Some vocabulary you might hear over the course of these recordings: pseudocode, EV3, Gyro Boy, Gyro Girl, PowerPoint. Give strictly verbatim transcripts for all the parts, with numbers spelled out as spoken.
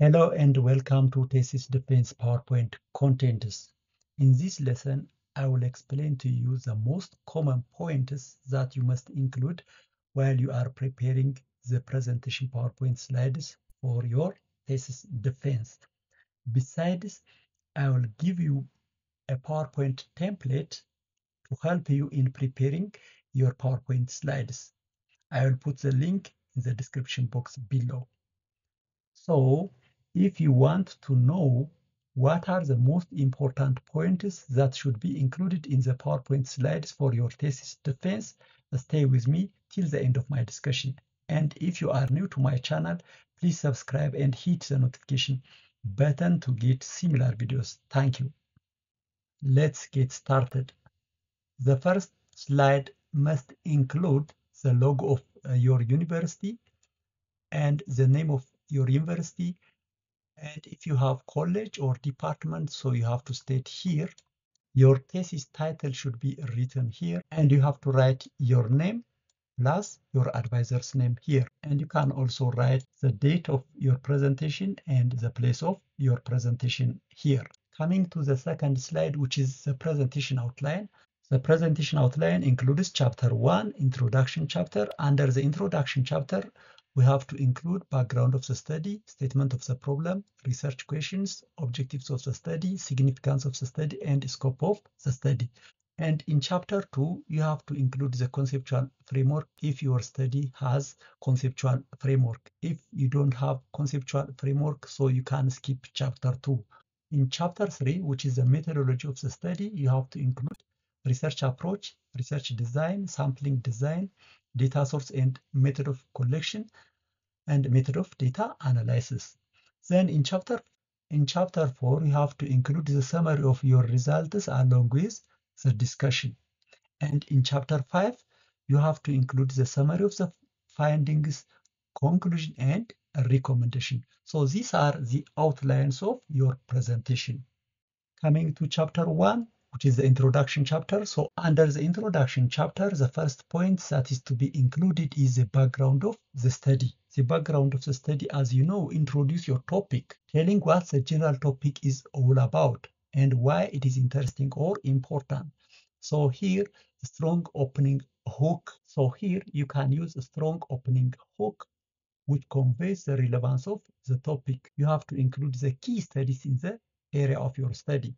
Hello and welcome to Thesis Defense PowerPoint contents. In this lesson, I will explain to you the most common points that you must include while you are preparing the presentation PowerPoint slides for your thesis defense. Besides, I will give you a PowerPoint template to help you in preparing your PowerPoint slides. I will put the link in the description box below. So, if you want to know what are the most important points that should be included in the PowerPoint slides for your thesis defense, stay with me till the end of my discussion. And if you are new to my channel, please subscribe and hit the notification button to get similar videos. Thank you. Let's get started. The first slide must include the logo of uh, your university and the name of your university, and if you have college or department, so you have to state here. Your thesis title should be written here, and you have to write your name plus your advisor's name here, and you can also write the date of your presentation and the place of your presentation here. Coming to the second slide, which is the presentation outline. The presentation outline includes chapter one, introduction chapter. Under the introduction chapter, we have to include background of the study, statement of the problem, research questions, objectives of the study, significance of the study, and scope of the study. And in chapter two, you have to include the conceptual framework if your study has conceptual framework. If you don't have conceptual framework, so you can skip chapter two. In chapter three, which is the methodology of the study, you have to include research approach, research design, sampling design, data source and method of collection, and method of data analysis. Then in chapter in chapter four, you have to include the summary of your results along with the discussion. And in chapter five, you have to include the summary of the findings, conclusion, and recommendation. So these are the outlines of your presentation. Coming to chapter one, which is the introduction chapter. So under the introduction chapter, the first point that is to be included is the background of the study. The background of the study, as you know, introduce your topic, telling what the general topic is all about and why it is interesting or important. So here, strong opening hook. So here you can use a strong opening hook, which conveys the relevance of the topic. You have to include the key studies in the area of your study.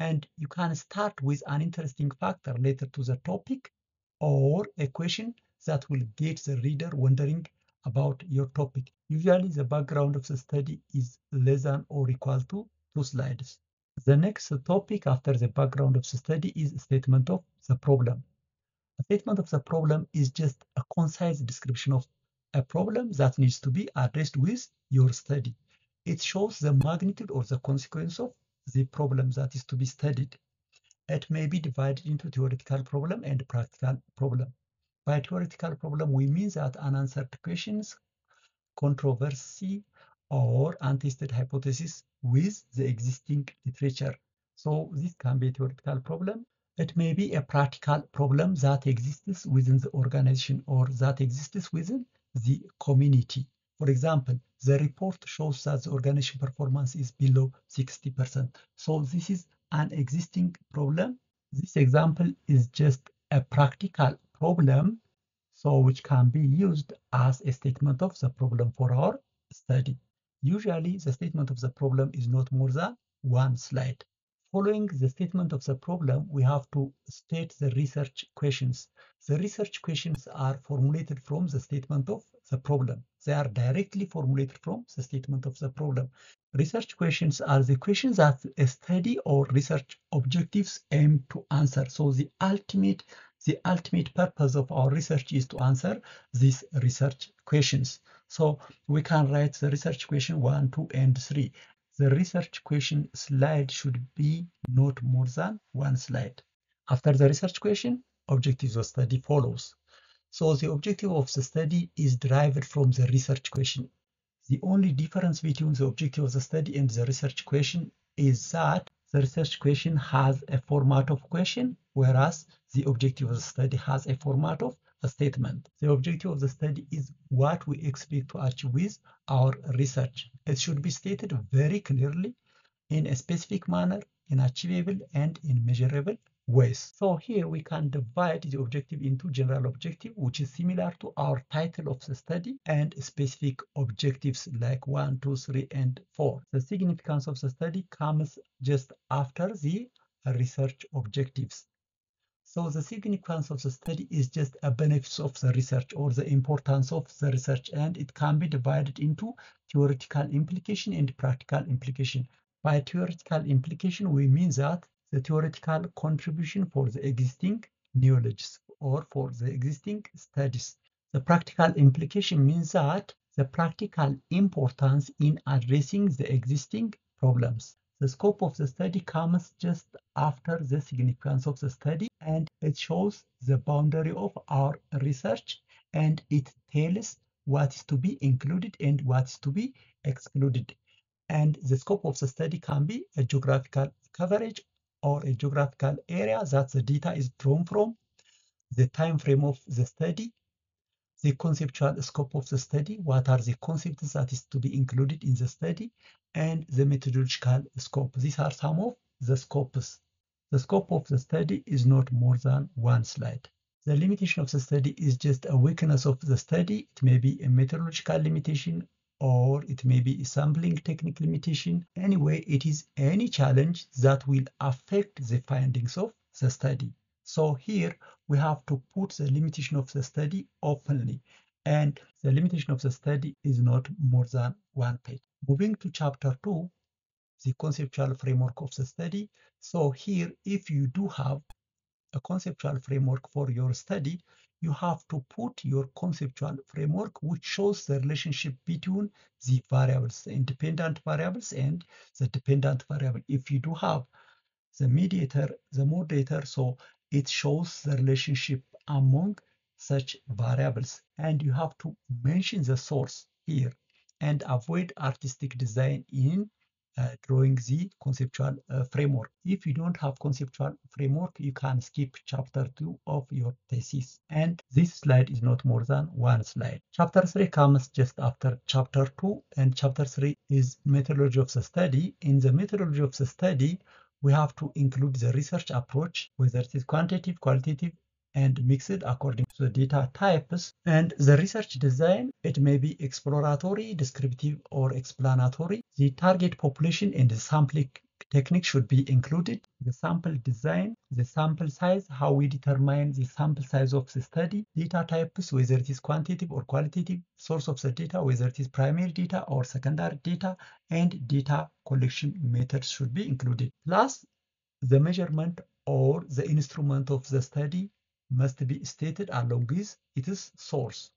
And you can start with an interesting factor related to the topic or a question that will get the reader wondering about your topic. Usually the background of the study is less than or equal to two slides. The next topic after the background of the study is a statement of the problem. A statement of the problem is just a concise description of a problem that needs to be addressed with your study. It shows the magnitude or the consequence of the problem that is to be studied. It may be divided into theoretical problem and practical problem. By theoretical problem, we mean that unanswered questions, controversy, or untested hypothesis with the existing literature. So this can be a theoretical problem. It may be a practical problem that exists within the organization or that exists within the community. For example, the report shows that the organization performance is below sixty percent. So this is an existing problem. This example is just a practical problem, so which can be used as a statement of the problem for our study. Usually, the statement of the problem is not more than one slide. Following the statement of the problem, we have to state the research questions. The research questions are formulated from the statement of the problem. They are directly formulated from the statement of the problem. Research questions are the questions that a study or research objectives aim to answer. So the ultimate, the ultimate purpose of our research is to answer these research questions. So we can write the research question one, two, and three. The research question slide should be not more than one slide. After the research question, objectives of study follows. So the objective of the study is derived from the research question. The only difference between the objective of the study and the research question is that the research question has a format of question, whereas the objective of the study has a format of a statement. The objective of the study is what we expect to achieve with our research. It should be stated very clearly in a specific manner, in achievable and in measurable ways. So here we can divide the objective into general objective, which is similar to our title of the study, and specific objectives like one, two, three, and four. The significance of the study comes just after the research objectives. So the significance of the study is just a benefit of the research or the importance of the research, and it can be divided into theoretical implication and practical implication. By theoretical implication, we mean that the theoretical contribution for the existing knowledge or for the existing studies. The practical implication means that the practical importance in addressing the existing problems. The scope of the study comes just after the significance of the study, and it shows the boundary of our research, and it tells what is to be included and what is to be excluded. And the scope of the study can be a geographical coverage or a geographical area that the data is drawn from, the time frame of the study, the conceptual scope of the study, what are the concepts that is to be included in the study, and the methodological scope. These are some of the scopes. The scope of the study is not more than one slide. The limitation of the study is just a weakness of the study. It may be a methodological limitation, or it may be a sampling technique limitation. Anyway, it is any challenge that will affect the findings of the study. So here we have to put the limitation of the study openly, and the limitation of the study is not more than one page. Moving to chapter two, the conceptual framework of the study. So here, if you do have a conceptual framework for your study, you have to put your conceptual framework, which shows the relationship between the variables, the independent variables and the dependent variable. If you do have the mediator, the moderator, so it shows the relationship among such variables, and you have to mention the source here and avoid artistic design in uh, drawing the conceptual uh, framework. If you don't have conceptual framework, you can skip chapter two of your thesis, and this slide is not more than one slide. Chapter three comes just after chapter two, and chapter three is methodology of the study. In the methodology of the study, we have to include the research approach, whether it is quantitative, qualitative, and mixed according to the data types. And the research design, it may be exploratory, descriptive, or explanatory. The target population and the sampling technique should be included. The sample design, the sample size, how we determine the sample size of the study, data types, whether it is quantitative or qualitative, source of the data, whether it is primary data or secondary data, and data collection methods should be included. Plus, the measurement or the instrument of the study must be stated along with its source.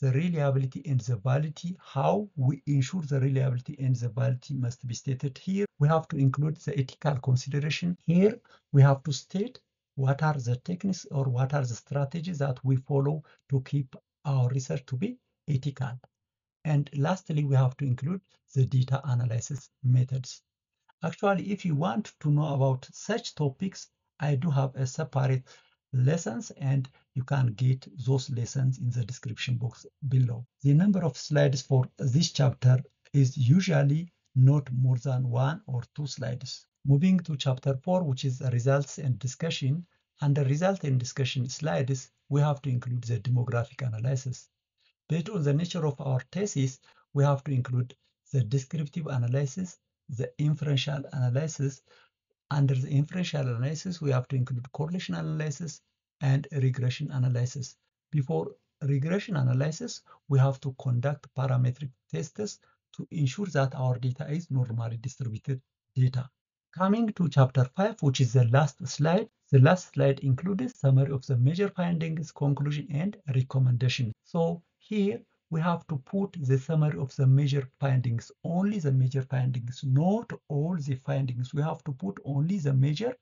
The reliability and the validity, how we ensure the reliability and the validity must be stated here. We have to include the ethical consideration here. We have to state what are the techniques or what are the strategies that we follow to keep our research to be ethical. And lastly, we have to include the data analysis methods. Actually, if you want to know about such topics, I do have a separate lessons, and you can get those lessons in the description box below. The number of slides for this chapter is usually not more than one or two slides. Moving to chapter four, which is results and discussion. Under result and discussion slides, we have to include the demographic analysis. Based on the nature of our thesis, we have to include the descriptive analysis, the inferential analysis. Under the inferential analysis, we have to include correlation analysis and regression analysis. Before regression analysis, we have to conduct parametric tests to ensure that our data is normally distributed data. Coming to chapter five, which is the last slide. The last slide includes summary of the major findings, conclusion, and recommendation. So here we have to put the summary of the major findings, only the major findings, not all the findings. We have to put only the major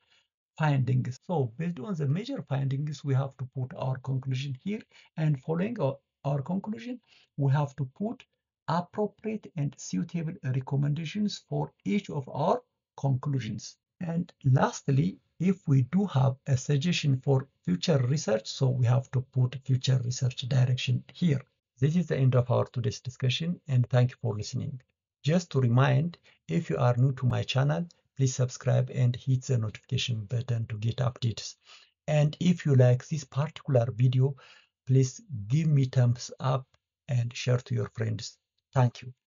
findings. So based on the major findings, we have to put our conclusion here, and following our, our conclusion, we have to put appropriate and suitable recommendations for each of our conclusions. And lastly, if we do have a suggestion for future research, so we have to put future research direction here. This is the end of our today's discussion, and thank you for listening. Just to remind, if you are new to my channel, please subscribe and hit the notification button to get updates. And if you like this particular video, please give me thumbs up and share to your friends. Thank you.